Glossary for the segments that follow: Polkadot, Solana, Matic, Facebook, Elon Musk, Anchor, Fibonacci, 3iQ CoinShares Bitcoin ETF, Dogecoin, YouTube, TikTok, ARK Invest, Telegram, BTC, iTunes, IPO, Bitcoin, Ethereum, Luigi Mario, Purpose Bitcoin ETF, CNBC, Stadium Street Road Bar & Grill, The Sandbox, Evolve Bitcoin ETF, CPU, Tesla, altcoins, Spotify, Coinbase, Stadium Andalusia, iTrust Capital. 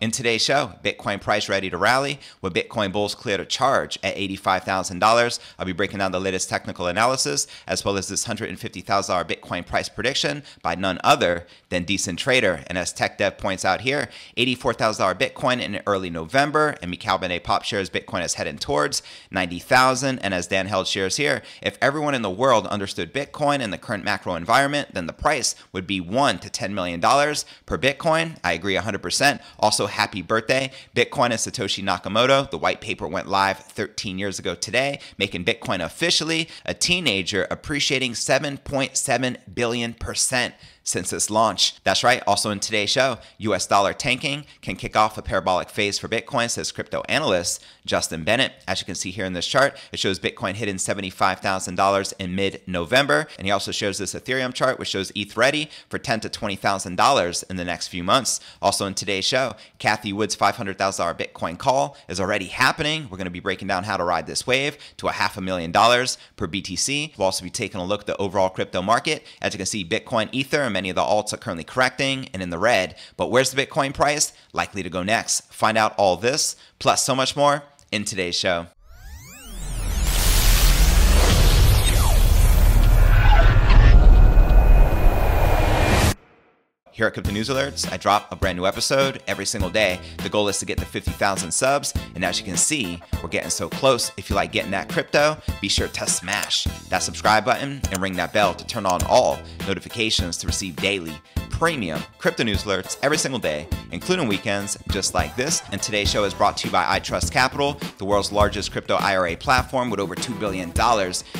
In today's show, Bitcoin price ready to rally. Will Bitcoin bulls clear to charge at $85,000? I'll be breaking down the latest technical analysis as well as this $150,000 Bitcoin price prediction by none other than Decentrader. And as TechDev points out here, $84,000 Bitcoin in early November, and Mikael Bendé Pop shares Bitcoin is heading towards $90,000. And as Dan Held shares here, if everyone in the world understood Bitcoin in the current macro environment, then the price would be $1 to $10 million per Bitcoin. I agree 100%. Also, happy birthday, Bitcoin and Satoshi Nakamoto. The white paper went live 13 years ago today, making Bitcoin officially a teenager, appreciating 7.7 billion% since its launch. That's right. Also in today's show, US dollar tanking can kick off a parabolic phase for Bitcoin, says crypto analyst Justin Bennett. As you can see here in this chart, it shows Bitcoin hitting $75,000 in mid-November. And he also shares this Ethereum chart, which shows ETH ready for $10,000 to $20,000 in the next few months. Also in today's show, Cathie Wood's $500,000 Bitcoin call is already happening. We're going to be breaking down how to ride this wave to $500,000 per BTC. We'll also be taking a look at the overall crypto market. As you can see, Bitcoin, Ether, and many of the alts are currently correcting and in the red. But where's the Bitcoin price likely to go next? Find out all this, plus so much more in today's show. Here at Crypto News Alerts, I drop a brand new episode every single day. The goal is to get to 50,000 subs, and as you can see, we're getting so close. If you like getting that crypto, be sure to smash that subscribe button and ring that bell to turn on all notifications to receive daily premium crypto news alerts every single day, including weekends just like this. And today's show is brought to you by iTrust Capital, the world's largest crypto IRA platform with over $2 billion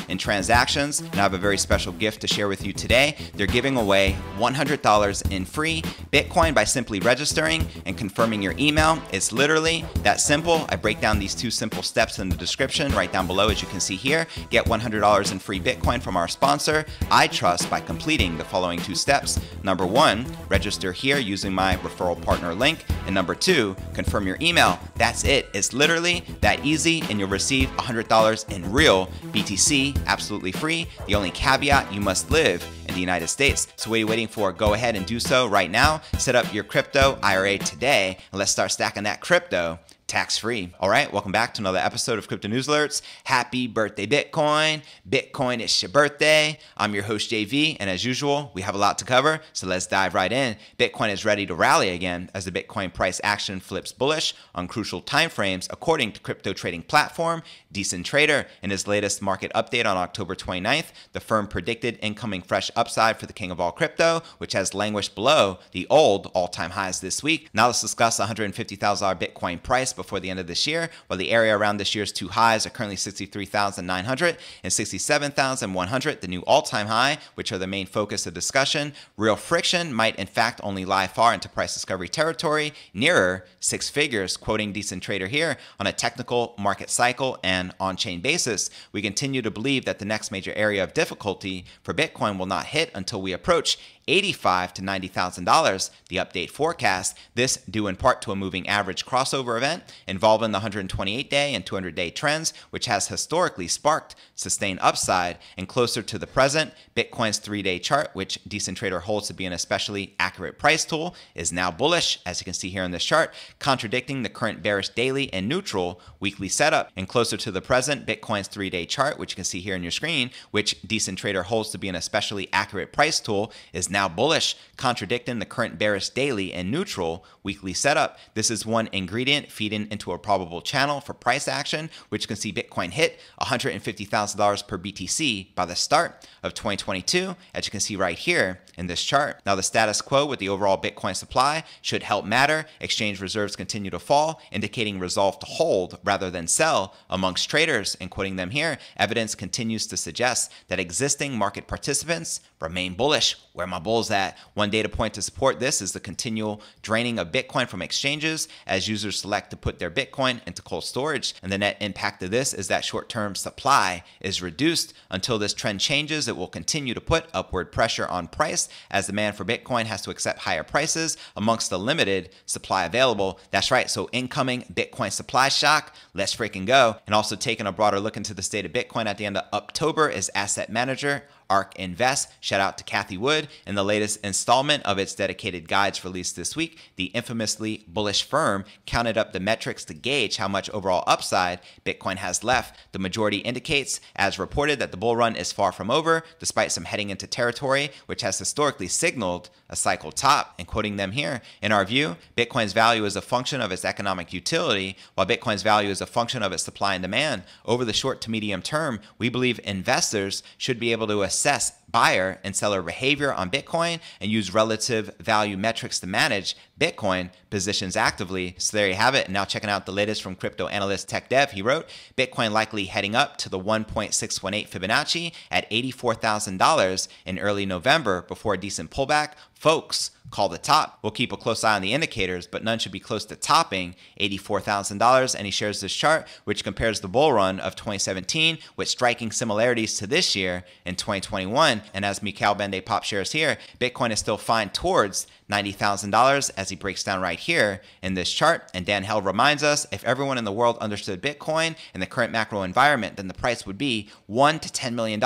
in transactions. And I have a very special gift to share with you today. They're giving away $100 in free Bitcoin by simply registering and confirming your email. It's literally that simple. I break down these two simple steps in the description right down below, as you can see here. Get $100 in free Bitcoin from our sponsor, iTrust, by completing the following two steps. Number one, register here using my referral partner link. And number two, confirm your email. That's it. It's literally that easy, and you'll receive $100 in real BTC, absolutely free. The only caveat, you must live in the United States. So what are you waiting for? Go ahead and do so right now. Set up your crypto IRA today, and let's start stacking that crypto tax-free. All right, welcome back to another episode of Crypto News Alerts. Happy birthday, Bitcoin. Bitcoin, it's your birthday. I'm your host, JV, and as usual, we have a lot to cover, so let's dive right in. Bitcoin is ready to rally again as the Bitcoin price action flips bullish on crucial timeframes, according to crypto trading platform Decentrader. In his latest market update on October 29th, the firm predicted incoming fresh upside for the king of all crypto, which has languished below the old all-time highs this week. Now let's discuss $150,000 Bitcoin price before the end of this year. While the area around this year's two highs are currently 63,900 and 67,100, the new all-time high, which are the main focus of discussion, real friction might in fact only lie far into price discovery territory, nearer six figures. Quoting Decentrader here, on a technical market cycle and on-chain basis, we continue to believe that the next major area of difficulty for Bitcoin will not hit until we approach $85,000 to $90,000, the update forecast. This due in part to a moving average crossover event involving the 128-day and 200-day trends, which has historically sparked sustained upside. And closer to the present, Bitcoin's 3-day chart, which Decentrader holds to be an especially accurate price tool, is now bullish, as you can see here in this chart, contradicting the current bearish daily and neutral weekly setup. And closer to the present, Bitcoin's 3-day chart, which you can see here on your screen, which Decentrader holds to be an especially accurate price tool, is now bullish, contradicting the current bearish daily and neutral weekly setup. This is one ingredient feeding into a probable channel for price action, which can see Bitcoin hit $150,000 per BTC by the start of 2022, as you can see right here in this chart. Now, the status quo with the overall Bitcoin supply should help matter. Exchange reserves continue to fall, indicating resolve to hold rather than sell amongst traders. And quoting them here, evidence continues to suggest that existing market participants remain bullish. Where my bulls at? One data point to support this is the continual draining of Bitcoin from exchanges as users select to put their Bitcoin into cold storage. And the net impact of this is that short-term supply is reduced. Until this trend changes, it will continue to put upward pressure on price as demand for Bitcoin has to accept higher prices amongst the limited supply available. That's right. So incoming Bitcoin supply shock, let's freaking go. And also taking a broader look into the state of Bitcoin at the end of October is asset manager ARK Invest. Shout out to Cathie Wood. In the latest installment of its dedicated guides released this week, the infamously bullish firm counted up the metrics to gauge how much overall upside Bitcoin has left. The majority indicates, as reported, that the bull run is far from over, despite some heading into territory which has historically signaled a cycle top. And quoting them here, "In our view, Bitcoin's value is a function of its economic utility, while Bitcoin's value is a function of its supply and demand. Over the short to medium term, we believe investors should be able to assess buyer and seller behavior on Bitcoin and use relative value metrics to manage Bitcoin positions actively." So there you have it. And now checking out the latest from crypto analyst TechDev, he wrote, "Bitcoin likely heading up to the 1.618 Fibonacci at $84,000 in early November before a decent pullback. Folks, call the top. We'll keep a close eye on the indicators, but none should be close to topping $84,000. And he shares this chart, which compares the bull run of 2017 with striking similarities to this year in 2021. And as Mikael Bendé Pop shares here, Bitcoin is still fine towards $90,000 as he breaks down right here in this chart. And Dan Held reminds us, if everyone in the world understood Bitcoin and the current macro environment, then the price would be $1 to $10 million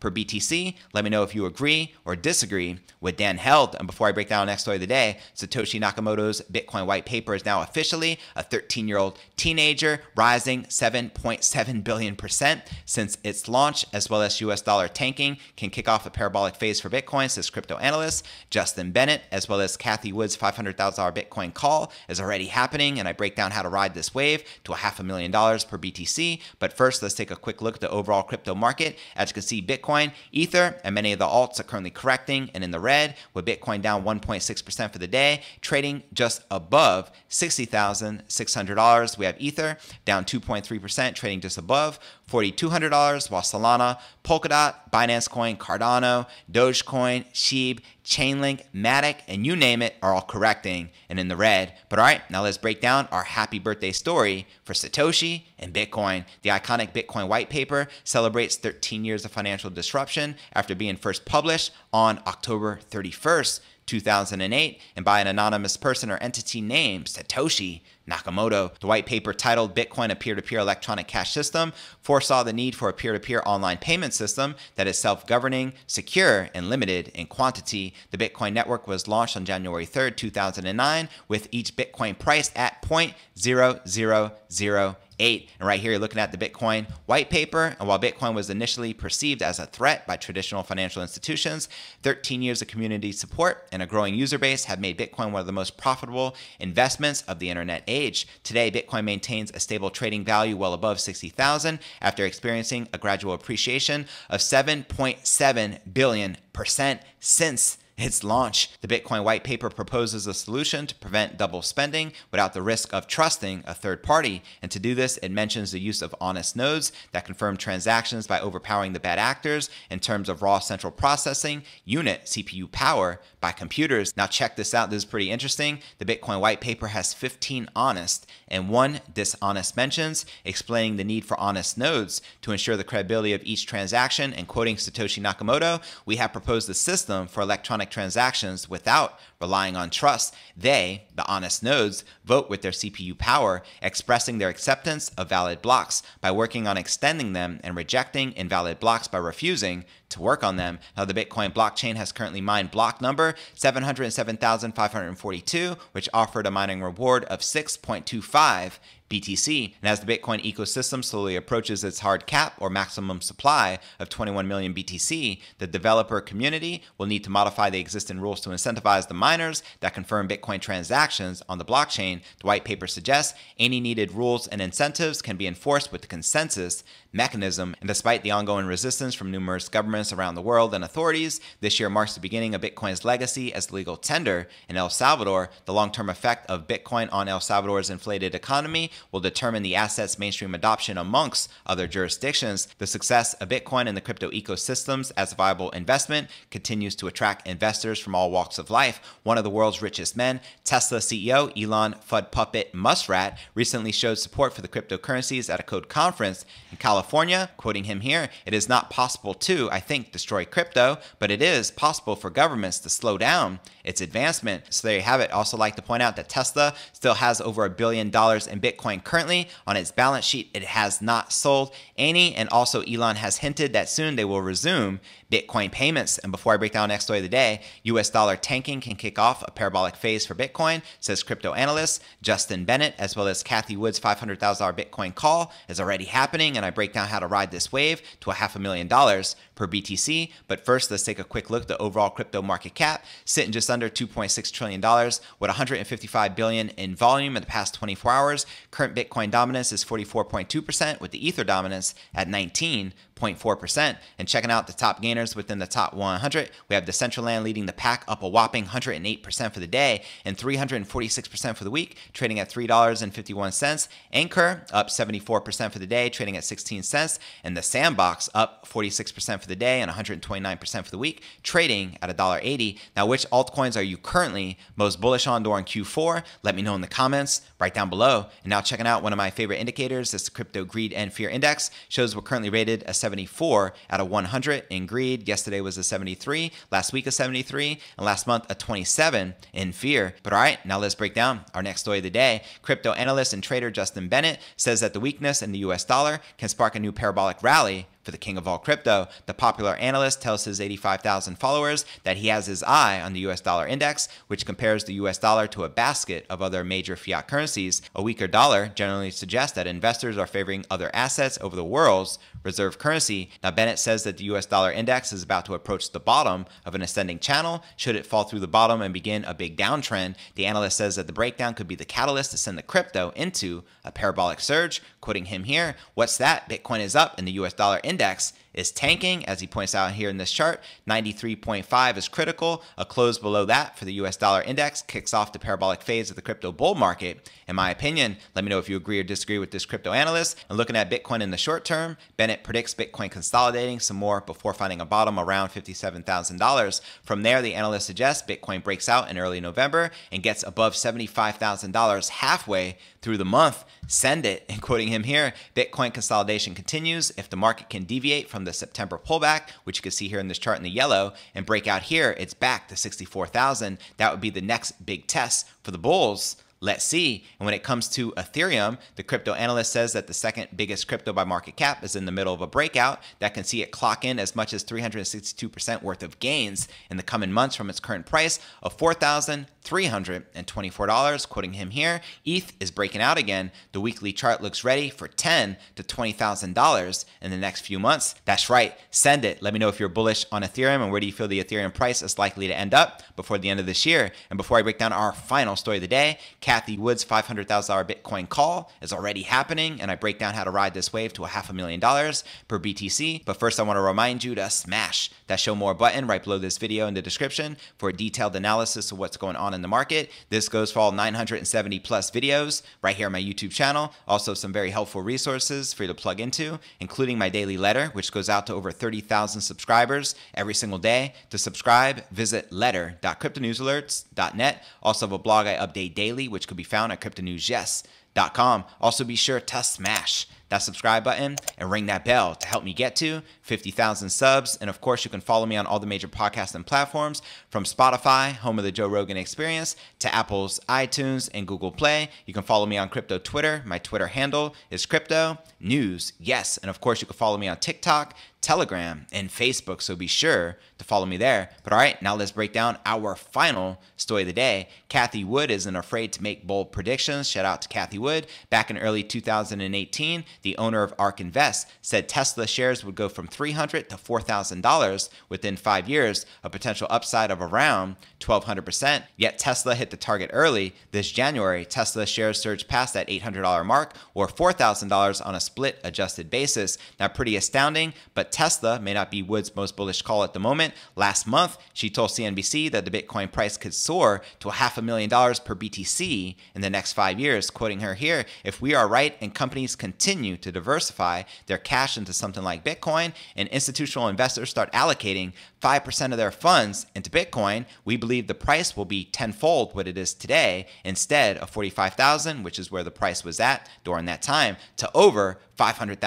per BTC. Let me know if you agree or disagree with Dan Held. And before I break down the next story of the day, Satoshi Nakamoto's Bitcoin white paper is now officially a 13-year-old teenager, rising 7.7 billion% since its launch, as well as US dollar tanking can kick off a parabolic phase for Bitcoin, says crypto analyst Justin Bennett, as well as Cathie Wood's $500,000 Bitcoin call is already happening, and I break down how to ride this wave to $500,000 per BTC. But first, let's take a quick look at the overall crypto market. As you can see, Bitcoin, Ether, and many of the alts are currently correcting and in the red, with Bitcoin down 1.6% for the day, trading just above $60,600. We have Ether down 2.3%, trading just above $4,200, while Solana, Polkadot, Binance Coin, Cardano, Dogecoin, Shiba, Chainlink, Matic, and you name it are all correcting and in the red. But all right, now let's break down our happy birthday story for Satoshi and Bitcoin. The iconic Bitcoin white paper celebrates 13 years of financial disruption after being first published on October 31st, 2008, and by an anonymous person or entity named Satoshi Nakamoto. The white paper, titled Bitcoin, a Peer-to-Peer Electronic Cash System, foresaw the need for a peer-to-peer online payment system that is self-governing, secure, and limited in quantity. The Bitcoin network was launched on January 3rd, 2009, with each Bitcoin priced at 0.0008. And right here, you're looking at the Bitcoin white paper. And while Bitcoin was initially perceived as a threat by traditional financial institutions, 13 years of community support and a growing user base have made Bitcoin one of the most profitable investments of the internet age. Today, Bitcoin maintains a stable trading value well above 60,000 after experiencing a gradual appreciation of 7.7 billion% since its launch. The Bitcoin white paper proposes a solution to prevent double spending without the risk of trusting a third party. And to do this, it mentions the use of honest nodes that confirm transactions by overpowering the bad actors in terms of raw central processing unit CPU power by computers. Now check this out. This is pretty interesting. The Bitcoin white paper has 15 honest and 1 dishonest mentions, explaining the need for honest nodes to ensure the credibility of each transaction. And quoting Satoshi Nakamoto, "We have proposed a system for electronic transactions without relying on trust. They, the honest nodes, vote with their CPU power, expressing their acceptance of valid blocks by working on extending them and rejecting invalid blocks by refusing to work on them." Now, the Bitcoin blockchain has currently mined block number 707,542, which offered a mining reward of 6.25 BTC. And as the Bitcoin ecosystem slowly approaches its hard cap or maximum supply of 21 million BTC, the developer community will need to modify the existing rules to incentivize the miners that confirm Bitcoin transactions on the blockchain. The white paper suggests any needed rules and incentives can be enforced with the consensus mechanism. And despite the ongoing resistance from numerous governments around the world and authorities, this year marks the beginning of Bitcoin's legacy as legal tender in El Salvador. The long-term effect of Bitcoin on El Salvador's inflated economy will determine the asset's mainstream adoption amongst other jurisdictions. The success of Bitcoin and the crypto ecosystems as a viable investment continues to attract investors from all walks of life. one of the world's richest men. Tesla CEO Elon Fud Puppet Muskrat recently showed support for the cryptocurrencies at a code conference in California, quoting him here, "It is not possible to, I think, destroy crypto, but it is possible for governments to slow down its advancement." So there you have it. Also like to point out that Tesla still has over $1 billion in Bitcoin currently on its balance sheet. It has not sold any, and also Elon has hinted that soon they will resume Bitcoin payments. And before I break down next story of the day, US dollar tanking can kick off a parabolic phase for Bitcoin, says crypto analyst Justin Bennett, as well as Cathie Wood's $500,000 Bitcoin call is already happening. And I break down how to ride this wave to $500,000 per BTC. But first, let's take a quick look at the overall crypto market cap, sitting just under $2.6 trillion with $155 billion in volume in the past 24 hours. Current Bitcoin dominance is 44.2% with the Ether dominance at 19.4%. And checking out the top gainers within the top 100, we have Decentraland leading the pack up a whopping 108% for the day and 346% for the week, trading at $3.51. Anchor up 74% for the day, trading at 16 cents. And The Sandbox up 46% for the day and 129% for the week, trading at $1.80. Now, which altcoins are you currently most bullish on during Q4? Let me know in the comments right down below. And now checking out one of my favorite indicators, this is the Crypto Greed and Fear Index. Shows we're currently rated a 74 out of 100 in greed. Yesterday was a 73, last week a 73, and last month a 27 in fear. But all right, now let's break down our next story of the day. Crypto analyst and trader Justin Bennett says that the weakness in the US dollar can spark a new parabolic rally for the king of all crypto. The popular analyst tells his 85,000 followers that he has his eye on the US dollar index, which compares the US dollar to a basket of other major fiat currencies. A weaker dollar generally suggests that investors are favoring other assets over the world's reserve currency. Now, Bennett says that the US dollar index is about to approach the bottom of an ascending channel. Should it fall through the bottom and begin a big downtrend, the analyst says that the breakdown could be the catalyst to send the crypto into a parabolic surge. Quoting him here, "What's that? Bitcoin is up and the US dollar index is tanking," as he points out here in this chart. 93.5 is critical. A close below that for the US dollar index kicks off the parabolic phase of the crypto bull market, in my opinion. Let me know if you agree or disagree with this crypto analyst. And looking at Bitcoin in the short term, Bennett predicts Bitcoin consolidating some more before finding a bottom around $57,000. From there, the analyst suggests Bitcoin breaks out in early November and gets above $75,000 halfway through the month. Send it. And quoting him here, Bitcoin consolidation continues if the market can deviate from the September pullback, which you can see here in this chart in the yellow, and break out here, it's back to 64,000. That would be the next big test for the bulls. Let's see. And when it comes to Ethereum, the crypto analyst says that the second biggest crypto by market cap is in the middle of a breakout that can see it clock in as much as 362% worth of gains in the coming months from its current price of $4,324. Quoting him here, ETH is breaking out again. The weekly chart looks ready for $10,000 to $20,000 in the next few months. That's right. Send it. Let me know if you're bullish on Ethereum and where do you feel the Ethereum price is likely to end up before the end of this year. And before I break down our final story of the day, Cathie Wood's $500,000 Bitcoin call is already happening, and I break down how to ride this wave to $500,000 per BTC. But first, I want to remind you to smash that show more button right below this video in the description for a detailed analysis of what's going on in the market. This goes for all 970 plus videos right here on my YouTube channel. Also, some very helpful resources for you to plug into, including my daily letter, which goes out to over 30,000 subscribers every single day. To subscribe, visit letter.cryptonewsalerts.net. Also have a blog I update daily, which could be found at cryptonewsyes.com. Also, be sure to smash that subscribe button and ring that bell to help me get to 50,000 subs. And of course, you can follow me on all the major podcasts and platforms, from Spotify, home of the Joe Rogan Experience, to Apple's iTunes and Google Play. You can follow me on crypto Twitter. My Twitter handle is Crypto News Yes. And of course, you can follow me on TikTok, Telegram, and Facebook. So be sure to follow me there. But all right, now let's break down our final story of the day. Cathie Wood isn't afraid to make bold predictions. Shout out to Cathie Wood. Back in early 2018, the owner of ARK Invest said Tesla shares would go from $300 to $4,000 within 5 years, a potential upside of around 1,200%. Yet Tesla hit the target early. This January, Tesla shares surged past that $800 mark, or $4,000 on a split adjusted basis. Now, pretty astounding, but Tesla may not be Wood's most bullish call at the moment. Last month, she told CNBC that the Bitcoin price could soar to $500,000 per BTC in the next 5 years. Quoting her center here, if we are right and companies continue to diversify their cash into something like Bitcoin and institutional investors start allocating 5% of their funds into Bitcoin, we believe the price will be tenfold what it is today instead of $45,000, which is where the price was at during that time, to over $500,000.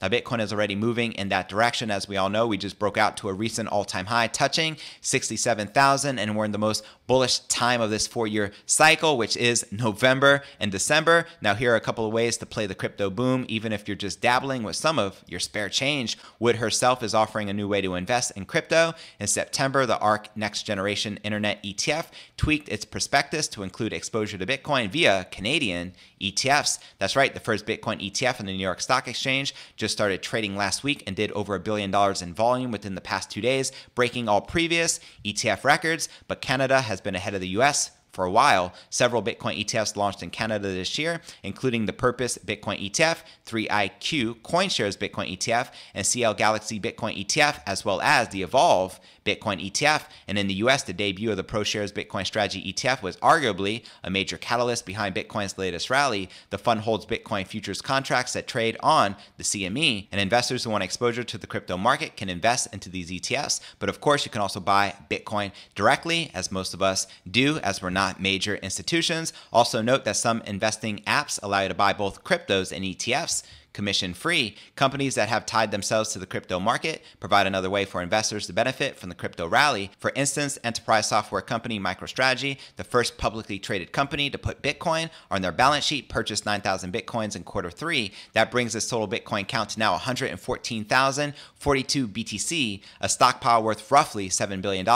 Now, Bitcoin is already moving in that direction. As we all know, we just broke out to a recent all-time high touching 67,000, and we're in the most bullish time of this four-year cycle, which is November and December. Now, here are a couple of ways to play the crypto boom, even if you're just dabbling with some of your spare change. Wood herself is offering a new way to invest in crypto. In September, the ARK Next Generation Internet ETF tweaked its prospectus to include exposure to Bitcoin via Canadian ETFs. That's right, the first Bitcoin ETF in the New York Stock Exchange just started trading last week and did over $1 billion in volume within the past 2 days, breaking all previous ETF records. But Canada has been ahead of the US for a while. Several Bitcoin ETFs launched in Canada this year, including the Purpose Bitcoin ETF, 3iQ CoinShares Bitcoin ETF, and CL Galaxy Bitcoin ETF, as well as the Evolve Bitcoin ETF. And in the US, the debut of the ProShares Bitcoin Strategy ETF was arguably a major catalyst behind Bitcoin's latest rally. The fund holds Bitcoin futures contracts that trade on the CME, and investors who want exposure to the crypto market can invest into these ETFs. But of course, you can also buy Bitcoin directly, as most of us do, as we're not major institutions. Also note that some investing apps allow you to buy both cryptos and ETFs commission-free. Companies that have tied themselves to the crypto market provide another way for investors to benefit from the crypto rally. For instance, enterprise software company MicroStrategy, the first publicly traded company to put Bitcoin on their balance sheet, purchased 9,000 Bitcoins in Q3. That brings its total Bitcoin count to now 114,042 BTC, a stockpile worth roughly $7 billion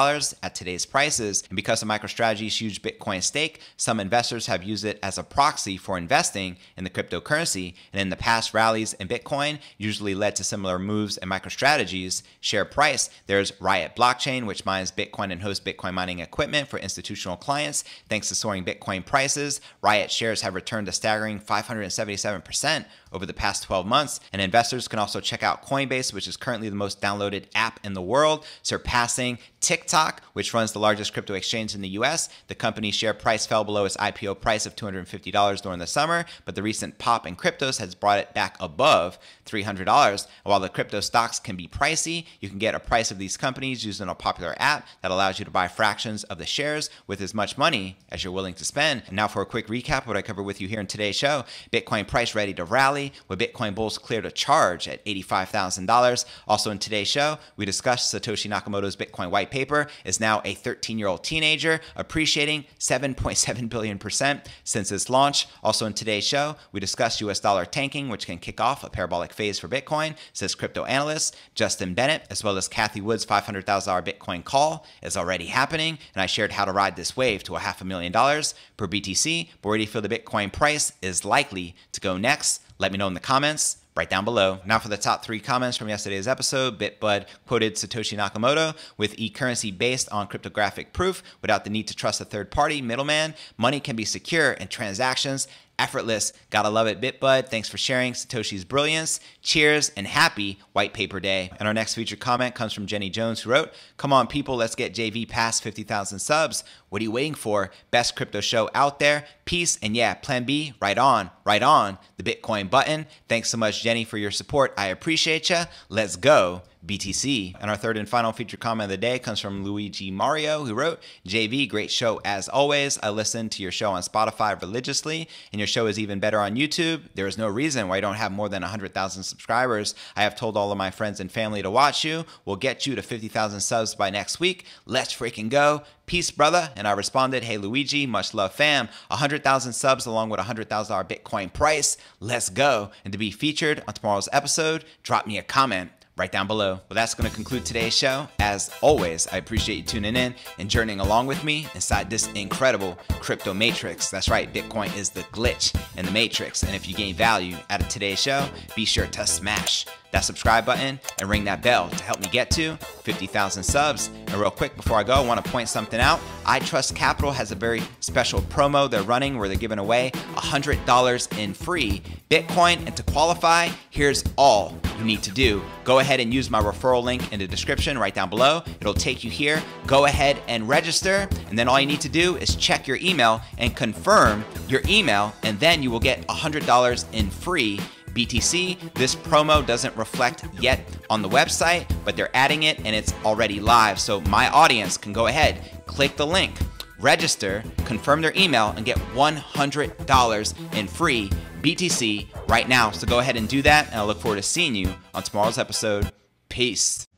at today's prices. And because of MicroStrategy's huge Bitcoin stake, some investors have used it as a proxy for investing in the cryptocurrency. And in the past, rallies in Bitcoin usually led to similar moves in MicroStrategy's share price. There's Riot Blockchain, which mines Bitcoin and hosts Bitcoin mining equipment for institutional clients. Thanks to soaring Bitcoin prices, Riot shares have returned a staggering 577% over the past 12 months. And investors can also check out Coinbase, which is currently the most downloaded app in the world, surpassing TikTok, which runs the largest crypto exchange in the US. The company's share price fell below its IPO price of $250 during the summer, but the recent pop in cryptos has brought it back above $300. And while the crypto stocks can be pricey, you can get a price of these companies using a popular app that allows you to buy fractions of the shares with as much money as you're willing to spend. And now for a quick recap of what I covered with you here in today's show. Bitcoin price ready to rally, with Bitcoin bulls cleared a charge at $85,000. Also in today's show, we discussed Satoshi Nakamoto's Bitcoin white paper is now a 13-year-old teenager, appreciating 7.7 billion% since its launch. Also in today's show, we discussed US dollar tanking, which can kick off a parabolic phase for Bitcoin, says crypto analyst Justin Bennett, as well as Cathie Wood's $500,000 Bitcoin call is already happening. And I shared how to ride this wave to a $500,000 per BTC. But where do you feel the Bitcoin price is likely to go next? Let me know in the comments right down below. Now for the top three comments from yesterday's episode. Bitbud quoted Satoshi Nakamoto with e-currency based on cryptographic proof without the need to trust a third party middleman. Money can be secure and transactions effortless. Gotta love it, Bitbud. Thanks for sharing Satoshi's brilliance. Cheers and happy white paper day. And our next featured comment comes from Jenny Jones, who wrote, "Come on, people, let's get JV past 50,000 subs. What are you waiting for? Best crypto show out there. Peace. And yeah, plan B, right on the Bitcoin button." Thanks so much, Jenny, for your support. I appreciate you. Let's go BTC. And our third and final featured comment of the day comes from Luigi Mario, who wrote, "JV, great show as always. I listen to your show on Spotify religiously, and your show is even better on YouTube. There is no reason why you don't have more than 100,000 subscribers. I have told all of my friends and family to watch you. We'll get you to 50,000 subs by next week. Let's freaking go. Peace, brother." And I responded, "Hey, Luigi, much love, fam. 100,000 subs along with $100,000 Bitcoin price. Let's go." And to be featured on tomorrow's episode, drop me a comment right down below. Well, that's going to conclude today's show. As always, I appreciate you tuning in and journeying along with me inside this incredible crypto matrix. That's right, Bitcoin is the glitch in the matrix. And if you gain value out of today's show, be sure to smash that subscribe button and ring that bell to help me get to 50,000 subs. And real quick before I go, I want to point something out. iTrust Capital has a very special promo they're running where they're giving away $100 in free Bitcoin. And to qualify, here's all you need to do. Go ahead and use my referral link in the description right down below. It'll take you here. Go ahead and register. And then all you need to do is check your email and confirm your email. And then you will get $100 in free BTC. This promo doesn't reflect yet on the website, but they're adding it and it's already live. So my audience can go ahead, click the link, register, confirm their email, and get $100 in free BTC right now. So go ahead and do that. And I look forward to seeing you on tomorrow's episode. Peace.